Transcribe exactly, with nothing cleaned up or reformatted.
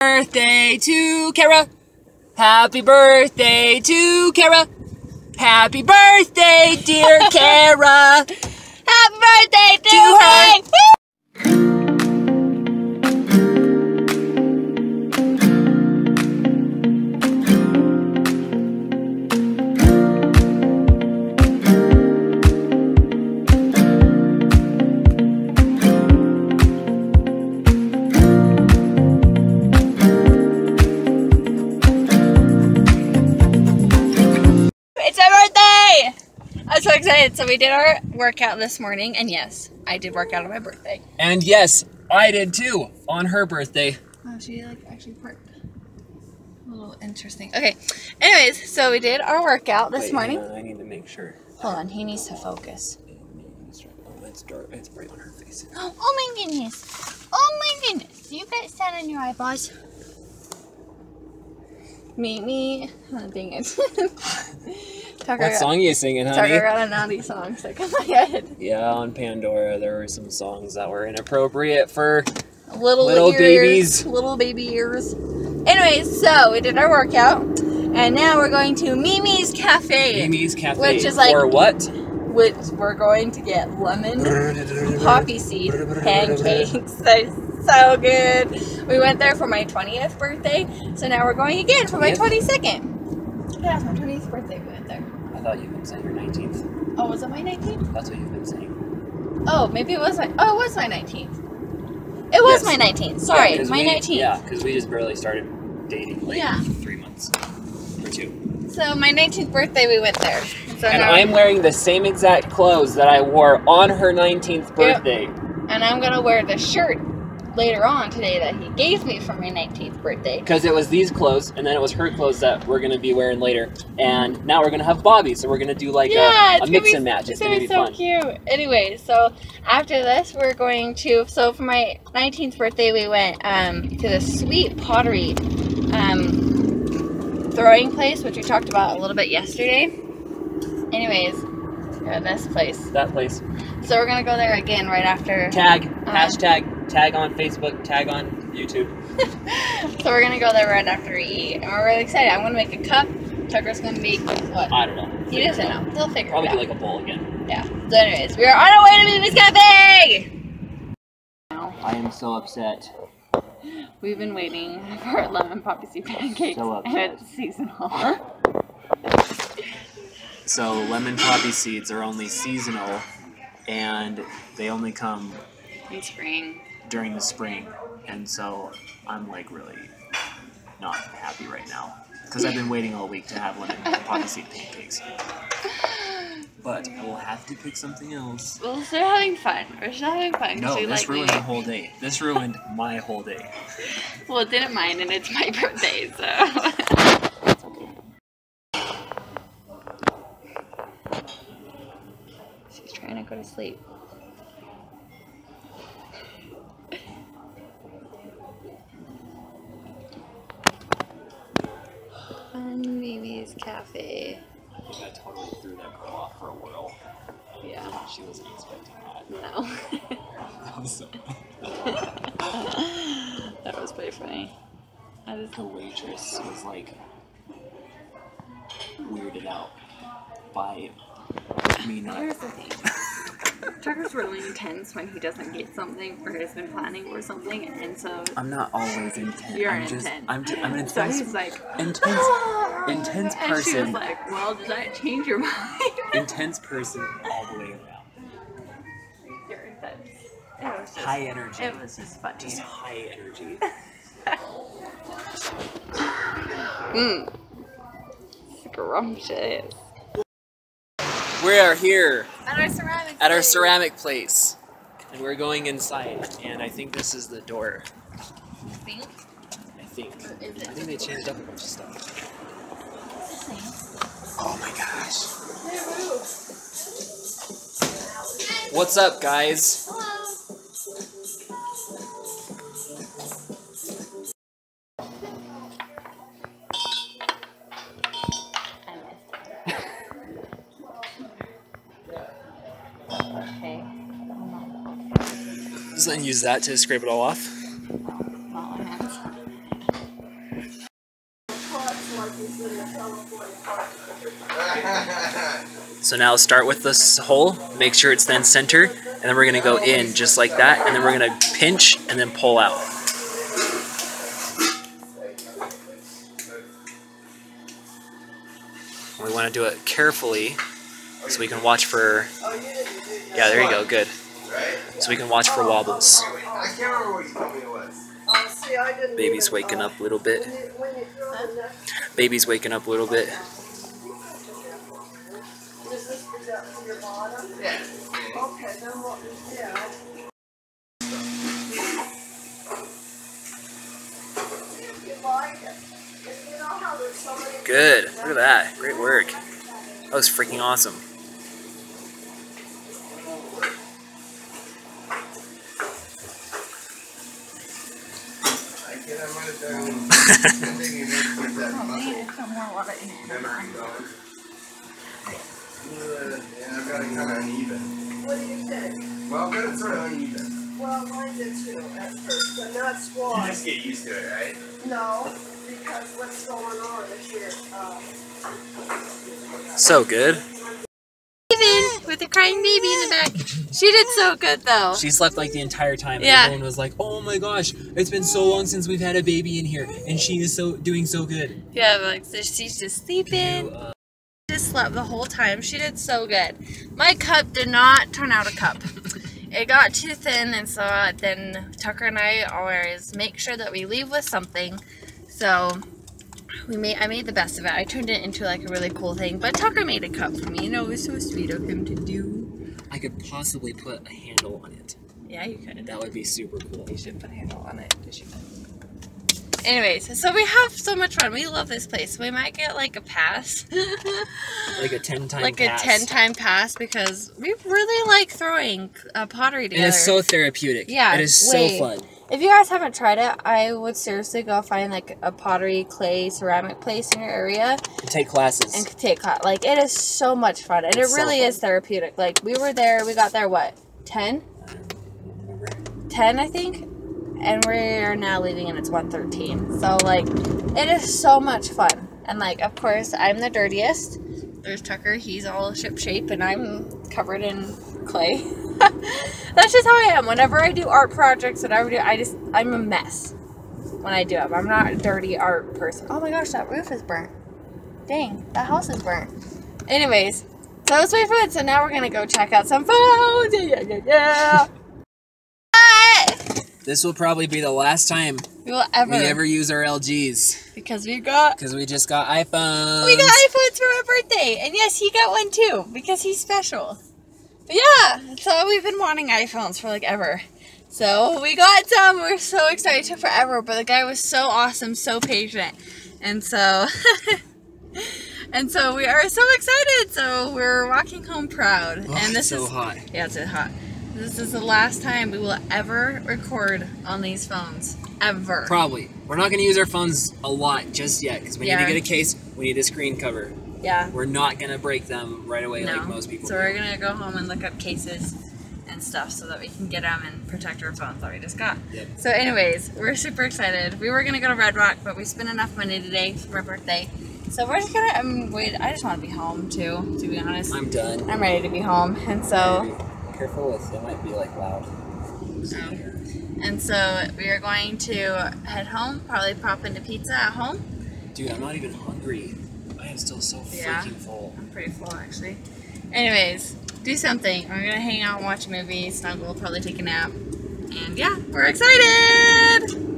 Happy birthday to Kara. Happy birthday to Kara. Happy birthday, dear Kara. Happy birthday to, to her. I'm so excited. So we did our workout this morning, and yes, I did work out on my birthday. And yes, I did too, on her birthday. Oh, she like actually parked. A little interesting. Okay. Anyways, so we did our workout this Wait, morning. No, I need to make sure. Hold on, he needs to focus. Oh, it's dark. It's bright on her face. Oh, oh my goodness. Oh my goodness. You got sand on your eyeballs. Mimi, oh, dang it. Tucker what got, song are you singing, honey? Tucker got a naughty song stuck in my head. Yeah, on Pandora, there were some songs that were inappropriate for little, little ears, babies. Little baby ears. Anyways, so we did our workout, and now we're going to Mimi's Cafe. Mimi's Cafe. Which is like... Or what? Which we're going to get lemon poppy seed pancakes. So good. We went there for my twentieth birthday, so now we're going again for my twenty-second. Yeah, it's my twentieth birthday we went there. I thought you been saying your nineteenth. Oh, was it my nineteenth? That's what you've been saying. Oh, maybe it was my, oh, it was my nineteenth. It was yes. my nineteenth, sorry, yeah, my we, nineteenth. Yeah, because we just barely started dating like yeah. three months or two. So my nineteenth birthday we went there. So and I'm wearing the same exact clothes that I wore on her nineteenth birthday. Yep. And I'm going to wear the shirt later on today that he gave me for my nineteenth birthday. Because it was these clothes, and then it was her clothes that we're going to be wearing later. And now we're going to have Bobby, so we're going to do like yeah, a, a mix be, and match. It's going to be so fun. Cute. Anyway, so after this, we're going to, so for my nineteenth birthday, we went um, to the sweet pottery um, throwing place, which we talked about a little bit yesterday. Anyways, yeah, this place. That place. So we're going to go there again right after. Tag. Um, hashtag. Tag on Facebook, tag on YouTube. So we're gonna go there right after we eat, and we're really excited. I'm gonna make a cup. Tucker's gonna make what? I don't know. He doesn't know. He'll figure it out. Probably do like a bowl again. Yeah. So anyways, we are on our way to Mimi's Cafe. I am so upset. We've been waiting for lemon poppy seed pancakes, so and it's seasonal. So lemon poppy seeds are only seasonal, and they only come in spring. During the spring, and so I'm like really not happy right now because I've been waiting all week to have lemon poppy seed pancakes. But I will have to pick something else. Well, we're still having fun. We're still having fun. No, we this like ruined the whole day. This ruined my whole day. Well, it didn't mine, and it's my birthday, so. It's okay. She's trying to go to sleep. Mimi's Cafe. I think I totally threw that girl off for a whirl. Yeah. She wasn't expecting that. No. That was so funny. That was pretty funny. I just... The waitress was like weirded out by me not. Here's the thing. Tucker's really intense when he doesn't get something or has been planning or something, and so I'm not always intense. You're I'm intense. Just, I'm, just, I'm an intense. So he's like intense. Intense person. And she was like, well, did that change your mind? Intense person all the way around. You're intense. It was just, high energy. It was just funny. Just high energy. Mmm. Scrumptious. We are here. At our ceramic place. At our ceramic place. And we're going inside. And I think this is the door. You think? I think. I think they changed up a bunch of stuff. Oh my gosh. What's up, guys? Hello. I missed it. Okay. Doesn't use that to scrape it all off. So now start with this hole, make sure it's then center, and then we're going to go in just like that, and then we're going to pinch and then pull out. We want to do it carefully so we can watch for, yeah, there you go, good. So we can watch for wobbles. Baby's waking up a little bit. Baby's waking up a little bit. Good. Look at that. Great work. That was freaking awesome. Well, I've got it sort of uneven. Well, mine did too at first, but not squash. You just get used to it, right? No, because what's going on is you're, uh... So good. Even with a crying baby in the back. She did so good, though. She slept like the entire time. And yeah. Everyone was like, oh my gosh, it's been so long since we've had a baby in here, and she is so doing so good. Yeah, but like, so she's just sleeping. You, uh... She just slept the whole time. She did so good. My cup did not turn out a cup. It got too thin, and so then Tucker and I always make sure that we leave with something. So we made I made the best of it. I turned it into like a really cool thing, but Tucker made a cup for me. You know, it was so sweet of him to do. I could possibly put a handle on it. Yeah, you could. That would be super cool. You should put a handle on it. Yes, you could. Anyways, so we have so much fun. We love this place. We might get like a pass. Like a ten-time like pass. Like a ten-time pass, because we really like throwing uh, pottery together. It is so therapeutic. Yeah. It is wait. so fun. If you guys haven't tried it, I would seriously go find like a pottery, clay, ceramic place in your area. And take classes. And take class. Like, it is so much fun. And it's it really so is therapeutic. Like, we were there. We got there, what, ten? ten, I think? And we are now leaving, and it's one thirteen. So, like, it is so much fun. And, like, of course, I'm the dirtiest. There's Tucker. He's all shipshape, and I'm covered in clay. That's just how I am. Whenever I do art projects, whatever I do, I just, I'm a mess when I do them. I'm not a dirty art person. Oh, my gosh, that roof is burnt. Dang, that house is burnt. Anyways, so let's wait for it. So now we're going to go check out some phones. Yeah, yeah, yeah. This will probably be the last time we will ever, we ever use our L Gs. Because we got... Because we just got iPhones. We got iPhones for our birthday. And yes, he got one too, because he's special. But yeah, so we've been wanting iPhones for like ever. So we got some. We're so excited. It took forever, but the guy was so awesome, so patient. And so... And so we are so excited. So we're walking home proud. Oh, and this it's so is, hot. Yeah, it's hot. This is the last time we will ever record on these phones. Ever. Probably. We're not going to use our phones a lot just yet, because we yeah. need to get a case. We need a screen cover. Yeah. We're not going to break them right away no. like most people So do. We're going to go home and look up cases and stuff so that we can get them and protect our phones that we just got. Yep. So anyways, we're super excited. We were going to go to Red Rock, but we spent enough money today for my birthday. So we're just going to um, wait. I just want to be home too, to be honest. I'm done. I'm ready to be home. And so... Careful with it, might be like loud. Um, and so we are going to head home, probably pop into pizza at home. Dude, I'm not even hungry. I am still so freaking yeah, full. I'm pretty full actually. Anyways, do something. We're gonna hang out, watch a movie, snuggle, probably take a nap. And yeah, we're excited!